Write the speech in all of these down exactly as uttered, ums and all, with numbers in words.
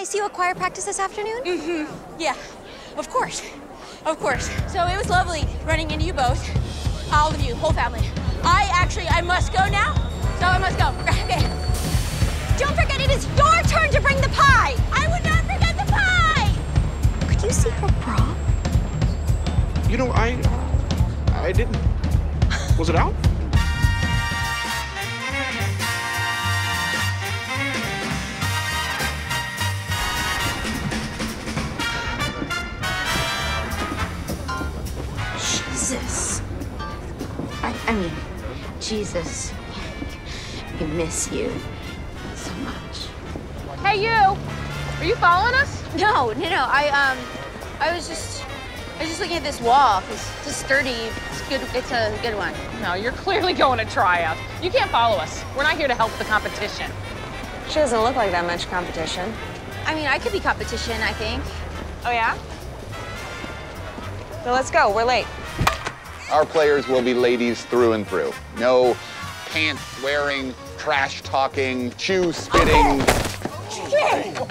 I see you at choir practice this afternoon? Mm-hmm. Yeah, of course. Of course. So it was lovely running into you both. All of you, whole family. I actually, I must go now. So I must go. Okay. Don't forget, it is your turn to bring the pie. I would not forget the pie. Could you see her bra? You know, I, I didn't. Was it out? Jesus. I, I mean, Jesus, we miss you so much. Hey, you! Are you following us? No, no, no. I um, I was just, I was just looking at this wall. It's just sturdy. It's good. It's a good one. No, you're clearly going to tryout. You can't follow us. We're not here to help the competition. She doesn't look like that much competition. I mean, I could be competition, I think. Oh yeah? So let's go. We're late. Our players will be ladies through and through. No pants-wearing, trash-talking, shoe-spitting. Oh. Shit! Oh.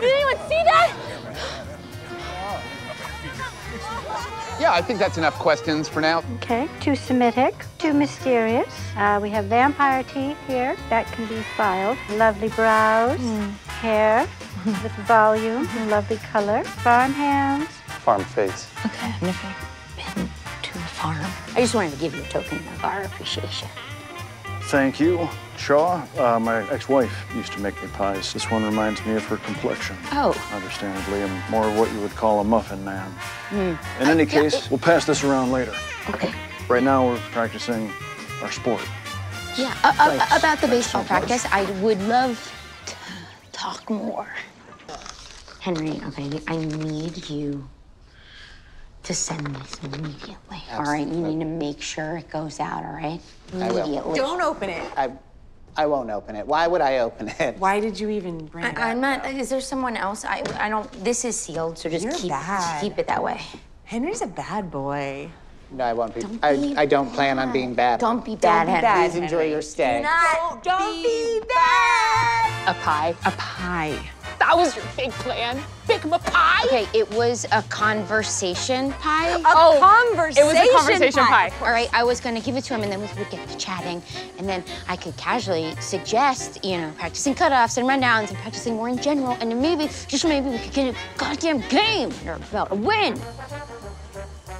Did anyone see that? Yeah, I think that's enough questions for now. Okay, too Semitic, too mysterious. Uh, we have vampire teeth here. That can be filed. Lovely brows, mm. hair with volume, mm. lovely color. Farm hands. Farm face. Okay, Niffy. Farm. I just wanted to give you a token of our appreciation. Thank you. Shaw, uh, my ex-wife, used to make me pies. This one reminds me of her complexion. Oh. Understandably, I'm more of what you would call a muffin man. Mm. In any uh, case, yeah. We'll pass this around later. Okay. Right now, we're practicing our sport. Yeah, uh, uh, about the baseball practice, I would love to talk more. Henry, okay, I need you to send this immediately. Absolutely. All right, you need to make sure it goes out, all right? Immediately. I will. Don't open it. I, I won't open it. Why would I open it? Why did you even bring I, it? I'm not. Is there someone else? I, I don't. This is sealed, so just You're keep bad. keep it that way. Henry's a bad boy. No, I won't be. Don't I, be I, I don't bad. plan on being bad. Don't be bad, don't be bad Henry. Please enjoy your stay. Do not don't be bad. bad. A pie. A pie. That was your big plan. Bake him a pie. Okay, it was a conversation pie. A oh, conversation pie. It was a conversation pie. pie. All right, I was gonna give it to him, and then we would get to chatting, and then I could casually suggest, you know, practicing cutoffs and rundowns and practicing more in general, and then maybe, just maybe, we could get a goddamn game under our belt, a win.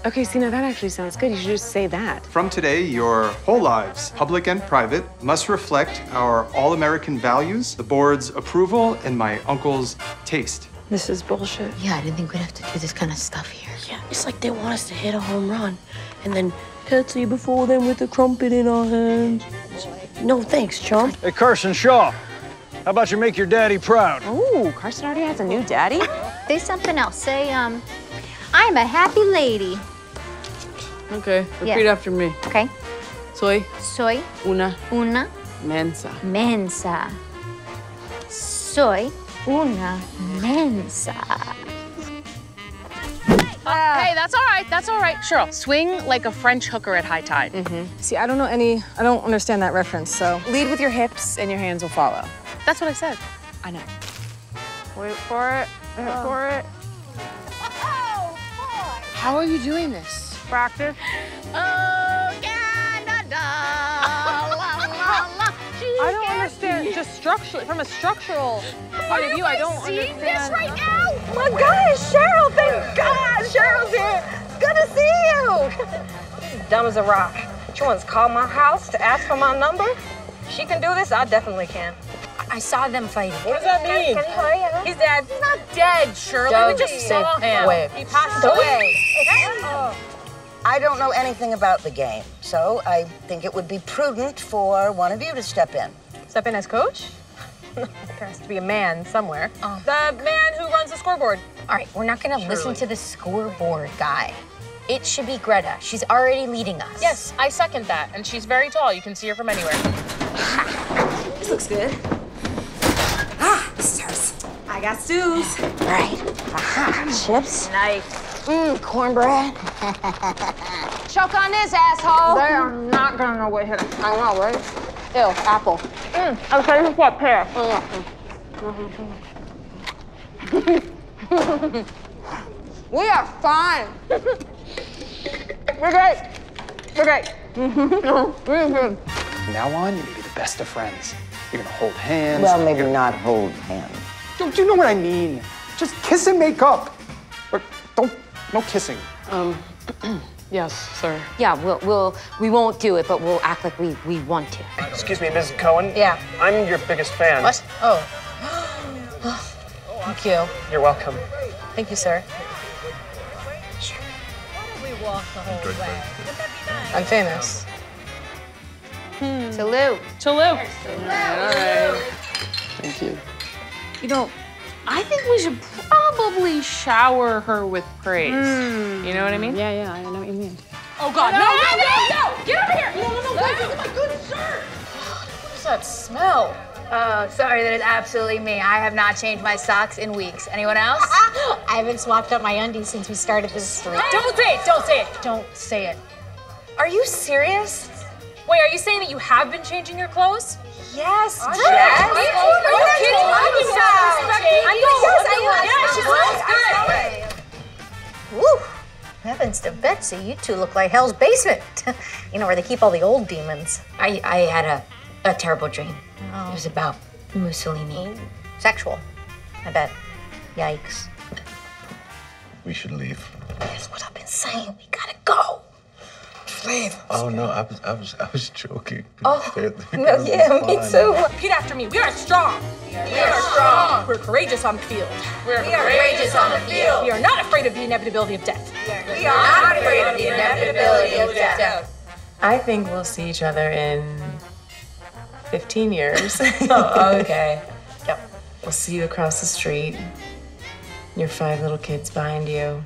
Okay, see, now that actually sounds good. You should just say that. From today, your whole lives, public and private, must reflect our all-American values, the board's approval, and my uncle's taste. This is bullshit. Yeah, I didn't think we'd have to do this kind of stuff here. Yeah, it's like they want us to hit a home run and then curtsy before them with a crumpet in our hands. No thanks, John. Hey, Carson Shaw, how about you make your daddy proud? Ooh, Carson already has a new daddy? Say something else. Say, um, I'm a happy lady. Okay, repeat yeah. after me. Okay. Soy. Soy. Una. Una. Mensa. Mensa. Soy una mensa. Uh, hey, that's all right, that's all right. Cheryl, swing like a French hooker at high tide. Mm-hmm. See, I don't know any, I don't understand that reference, so. Lead with your hips and your hands will follow. That's what I said. I know. Wait for it, wait oh. for it. Oh, boy. How are you doing this? Practice. Oh, Canada, la, la, la. I don't understand. Just structurally, from a structural point of view, I don't understand. Are you seeing this right now? My gosh, Cheryl, thank God Cheryl's here. Good to see you. She's dumb as a rock. She wants to call my house to ask for my number. She can do this, I definitely can. I saw them fighting. What does that mean? Can, can he He's dead. He's not dead, Cheryl. Don't we just saw him. Wait. He passed Don't away. away. I don't know anything about the game, so I think it would be prudent for one of you to step in. Step in as coach? There has to be a man somewhere. Oh. The man who runs the scoreboard. All right, we're not going to listen to the scoreboard guy. It should be Greta. She's already leading us. Yes, I second that, and she's very tall. You can see her from anywhere. Ha. This looks good. Ah, this hurts. I got stews. Right. Aha. Chips. Nice. Mmm, cornbread. Choke on this, asshole. They are not gonna know what hit us. I know, right? Ew, apple. Mmm, okay, this is what pear. Mm-hmm. We are fine. We're great. We're great. We're good. From now on, you need to be the best of friends. You're gonna hold hands. Well, maybe you're... not hold hands. Don't you know what I mean? Just kiss and make up. Or don't, no kissing. Um, yes, sir. Yeah, we'll, we'll, we won't do it, but we'll act like we, we want to. Excuse me, Miz Cohen? Yeah. I'm your biggest fan. What? Oh. Thank you. You're welcome. Thank you, sir. Sure. Why don't we walk the whole way? Wouldn't that be nice? I'm famous. Hmm. Salute. Salute. Salute. All right. Thank you. You know, I think we should probably shower her with praise. Mm. You know what I mean? Yeah, yeah, I know what you mean. Oh, God, no, no, no, no! no, no. Get over here! No, no, no, no, wait, look at my good shirt! What is that smell? Oh, sorry, that is absolutely me. I have not changed my socks in weeks. Anyone else? I haven't swapped up my undies since we started this streak. Don't say it, don't say it, don't say it. Are you serious? Wait, are you saying that you have been changing your clothes? Yes, Jess. Yes. Are you kidding? I was disrespecting. I know. Yes, I was. Yeah, she looks good. Woo. Heavens to Betsy, you two look like Hell's Basement. You know, where they keep all the old demons. I, I had a, a terrible dream. Oh. It was about Mussolini. Oh. Sexual, I bet. Yikes. We should leave. That's what I've been saying. We gotta go. Leave. Oh no, I was I was I was joking. Oh no, yeah, me too. Repeat after me. We are strong. We are, we are strong. strong. We're courageous on the field. We are, we are courageous on the field. We are not afraid of the inevitability of death. We are, we are not, not afraid of the inevitability of death. death. I think we'll see each other in fifteen years. Oh, okay. Yep. We'll see you across the street. Your five little kids behind you.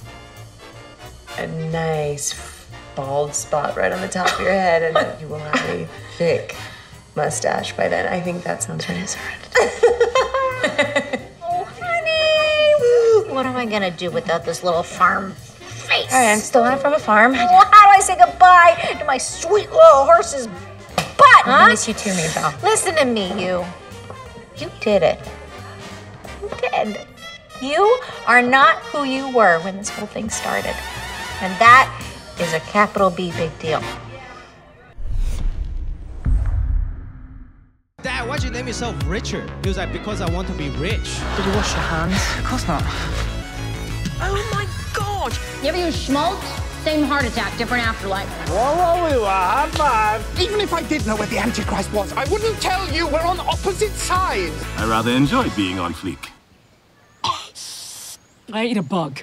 A nice bald spot right on the top of your head, and you will have a thick mustache by then. I think that sounds right. Oh, honey! What am I gonna do without this little farm face? All right, I'm still not from a farm. Well, how do I say goodbye to my sweet little horse's butt? Huh? I miss you too, Mabel. Listen to me, you. You did it. You did. You are not who you were when this whole thing started, and that is a capital B big deal. Dad, why'd you name yourself Richard? He was like, because I want to be rich. Did you wash your hands? Of course not. Oh my God! You ever use schmaltz? Same heart attack, different afterlife. Whoa, whoa, whoa, high five. Even if I did know where the Antichrist was, I wouldn't tell you. We're on opposite sides. I rather enjoy being on fleek. I ate a bug.